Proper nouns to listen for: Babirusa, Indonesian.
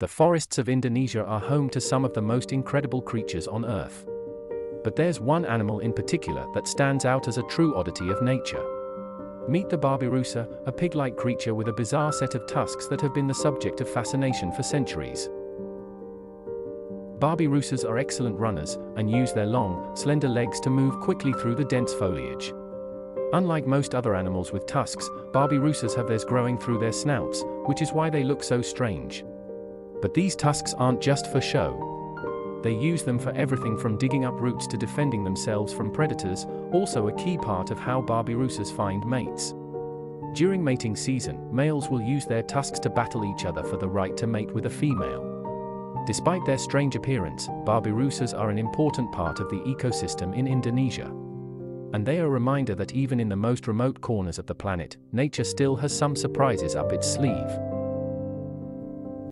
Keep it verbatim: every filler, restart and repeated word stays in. The forests of Indonesia are home to some of the most incredible creatures on Earth. But there's one animal in particular that stands out as a true oddity of nature. Meet the Babirusa, a pig-like creature with a bizarre set of tusks that have been the subject of fascination for centuries. Babirusas are excellent runners, and use their long, slender legs to move quickly through the dense foliage. Unlike most other animals with tusks, Babirusas have theirs growing through their snouts, which is why they look so strange. But these tusks aren't just for show. They use them for everything from digging up roots to defending themselves from predators, also a key part of how Babirusas find mates. During mating season, males will use their tusks to battle each other for the right to mate with a female. Despite their strange appearance, Babirusas are an important part of the ecosystem in Indonesia. And they are a reminder that even in the most remote corners of the planet, nature still has some surprises up its sleeve.